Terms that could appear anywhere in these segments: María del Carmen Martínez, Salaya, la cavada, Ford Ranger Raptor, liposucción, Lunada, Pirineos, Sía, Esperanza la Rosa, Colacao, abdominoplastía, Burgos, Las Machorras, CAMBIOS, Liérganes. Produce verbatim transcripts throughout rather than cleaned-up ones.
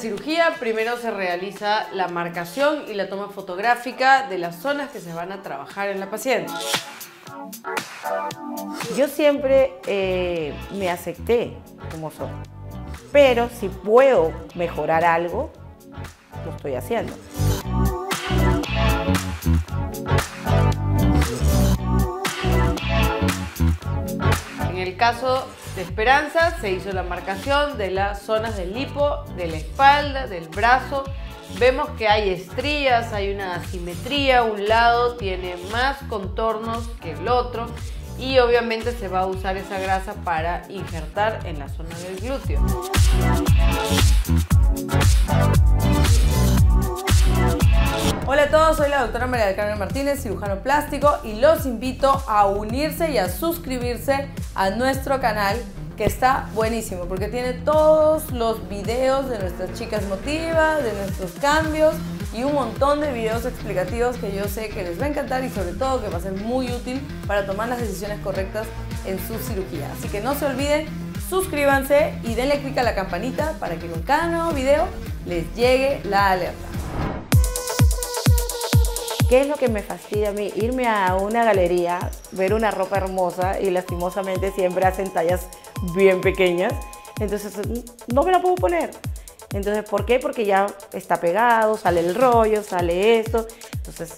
cirugía, primero se realiza la marcación y la toma fotográfica de las zonas que se van a trabajar en la paciente. Yo siempre eh, me acepté como soy, pero si puedo mejorar algo, lo estoy haciendo. En el caso de Esperanza se hizo la marcación de las zonas del lipo, de la espalda, del brazo. Vemos que hay estrías, hay una asimetría, un lado tiene más contornos que el otro y obviamente se va a usar esa grasa para injertar en la zona del glúteo. Hola a todos, soy la doctora María del Carmen Martínez, cirujano plástico, y los invito a unirse y a suscribirse a nuestro canal, que está buenísimo porque tiene todos los videos de nuestras chicas motivas, de nuestros cambios y un montón de videos explicativos que yo sé que les va a encantar y sobre todo que va a ser muy útil para tomar las decisiones correctas en su cirugía. Así que no se olviden, suscríbanse y denle clic a la campanita para que con cada nuevo video les llegue la alerta. ¿Qué es lo que me fastidia a mí? Irme a una galería, ver una ropa hermosa y lastimosamente siempre hacen tallas bien pequeñas, entonces no me la puedo poner. Entonces, ¿por qué? Porque ya está pegado, sale el rollo, sale esto. Entonces,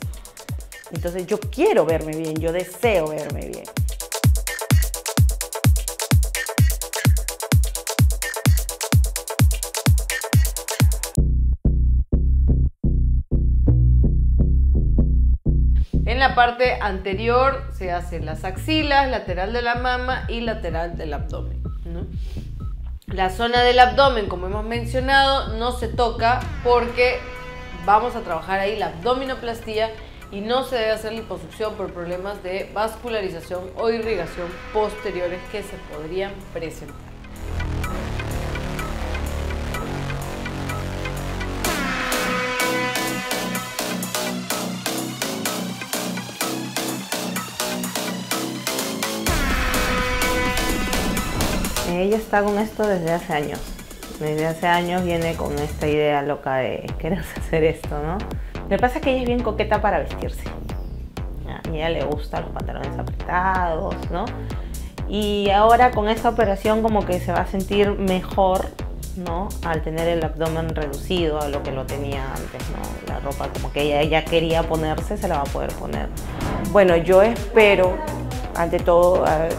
entonces yo quiero verme bien, yo deseo verme bien. En la parte anterior se hacen las axilas, lateral de la mama y lateral del abdomen, ¿no? La zona del abdomen, como hemos mencionado, no se toca porque vamos a trabajar ahí la abdominoplastía y no se debe hacer liposucción por problemas de vascularización o irrigación posteriores que se podrían presentar. Ella está con esto desde hace años. Desde hace años viene con esta idea loca de querer hacer esto, ¿no? Lo que pasa es que ella es bien coqueta para vestirse. A ella le gustan los pantalones apretados, ¿no? Y ahora con esta operación como que se va a sentir mejor, ¿no? Al tener el abdomen reducido a lo que lo tenía antes, ¿no? La ropa como que ella, ella quería ponerse, se la va a poder poner. Bueno, yo espero, ante todo, a ver,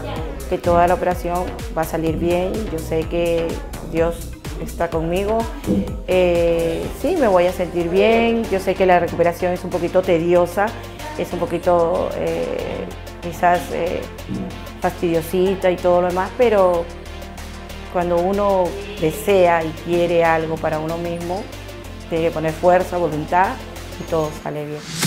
que toda la operación va a salir bien. Yo sé que Dios está conmigo. Eh, sí, me voy a sentir bien. Yo sé que la recuperación es un poquito tediosa, es un poquito eh, quizás eh, fastidiosita y todo lo demás, pero cuando uno desea y quiere algo para uno mismo, tiene que poner fuerza, voluntad y todo sale bien.